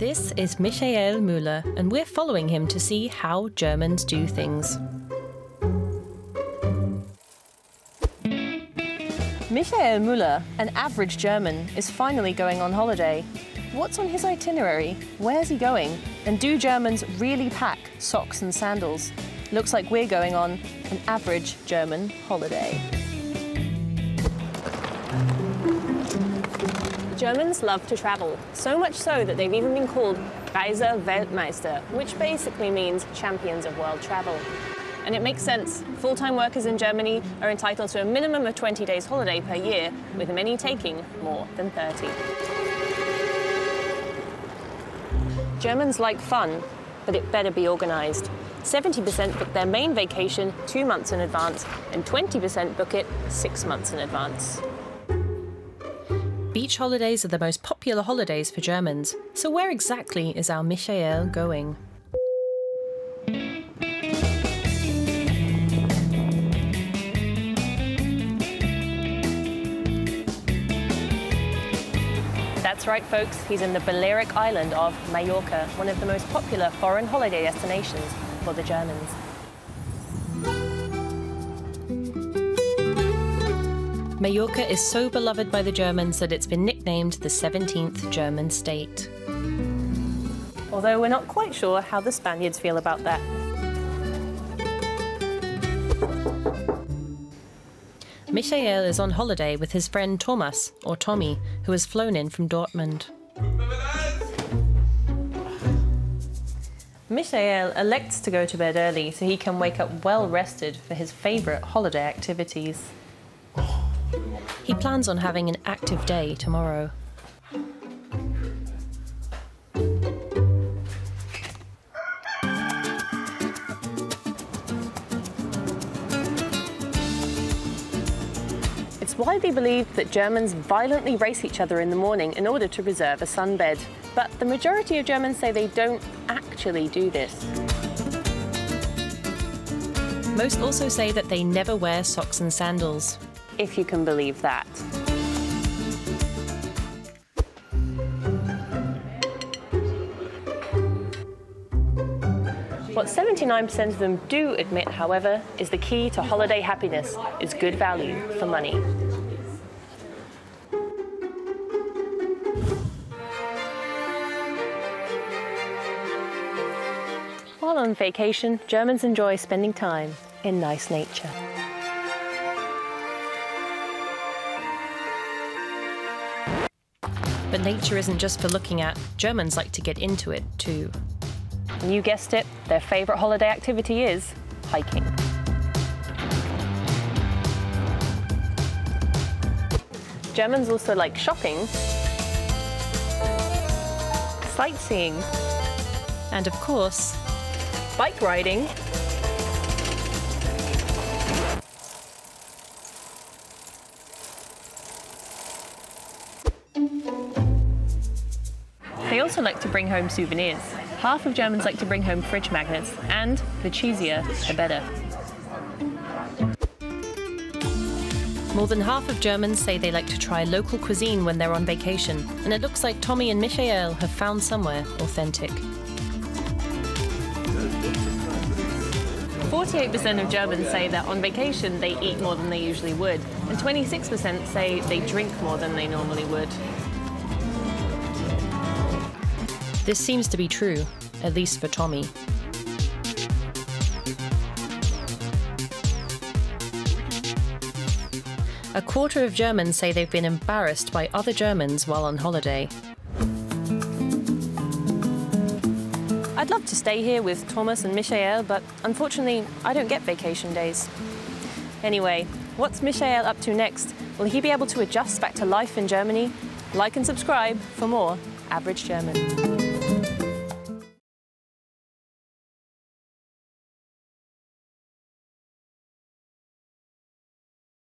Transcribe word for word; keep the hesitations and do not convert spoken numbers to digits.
This is Michael Müller, and we're following him to see how Germans do things. Michael Müller, an average German, is finally going on holiday. What's on his itinerary? Where's he going? And do Germans really pack socks and sandals? Looks like we're going on an average German holiday. Germans love to travel, so much so that they've even been called Reise Weltmeister, which basically means champions of world travel. And it makes sense. Full-time workers in Germany are entitled to a minimum of twenty days holiday per year, with many taking more than thirty. Germans like fun, but it better be organised. seventy percent book their main vacation two months in advance, and twenty percent book it six months in advance. Beach holidays are the most popular holidays for Germans. So where exactly is our Michael going? That's right, folks, he's in the Balearic island of Mallorca, one of the most popular foreign holiday destinations for the Germans. Mallorca is so beloved by the Germans that it's been nicknamed the seventeenth German state. Although we're not quite sure how the Spaniards feel about that. Michael is on holiday with his friend Thomas, or Tommy, who has flown in from Dortmund. Michael elects to go to bed early so he can wake up well-rested for his favourite holiday activities. He plans on having an active day tomorrow. It's widely believed that Germans violently race each other in the morning in order to reserve a sunbed. But the majority of Germans say they don't actually do this. Most also say that they never wear socks and sandals. If you can believe that. What seventy-nine percent of them do admit, however, is the key to holiday happiness is good value for money. While on vacation, Germans enjoy spending time in nice nature. But nature isn't just for looking at. Germans like to get into it too. And you guessed it, their favourite holiday activity is hiking. Germans also like shopping, sightseeing, and of course, bike riding. They also like to bring home souvenirs. Half of Germans like to bring home fridge magnets, and the cheesier, the better. More than half of Germans say they like to try local cuisine when they're on vacation, and it looks like Tommy and Michael have found somewhere authentic. forty-eight percent of Germans say that on vacation they eat more than they usually would, and twenty-six percent say they drink more than they normally would. This seems to be true, at least for Tommy. A quarter of Germans say they've been embarrassed by other Germans while on holiday. I'd love to stay here with Thomas and Michael, but unfortunately, I don't get vacation days. Anyway, what's Michael up to next? Will he be able to adjust back to life in Germany? Like and subscribe for more Average German.